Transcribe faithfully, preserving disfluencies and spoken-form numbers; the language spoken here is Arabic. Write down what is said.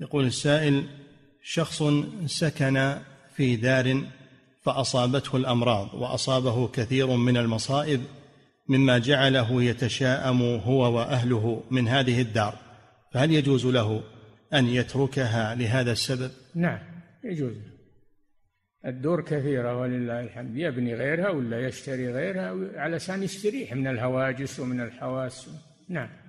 يقول السائل: شخص سكن في دار فأصابته الأمراض وأصابه كثير من المصائب مما جعله يتشاءم هو وأهله من هذه الدار، فهل يجوز له أن يتركها لهذا السبب؟ نعم يجوز. الدور كثيرة ولله الحمد، يبني غيرها ولا يشتري غيرها علشان يستريح من الهواجس ومن الحواس. نعم.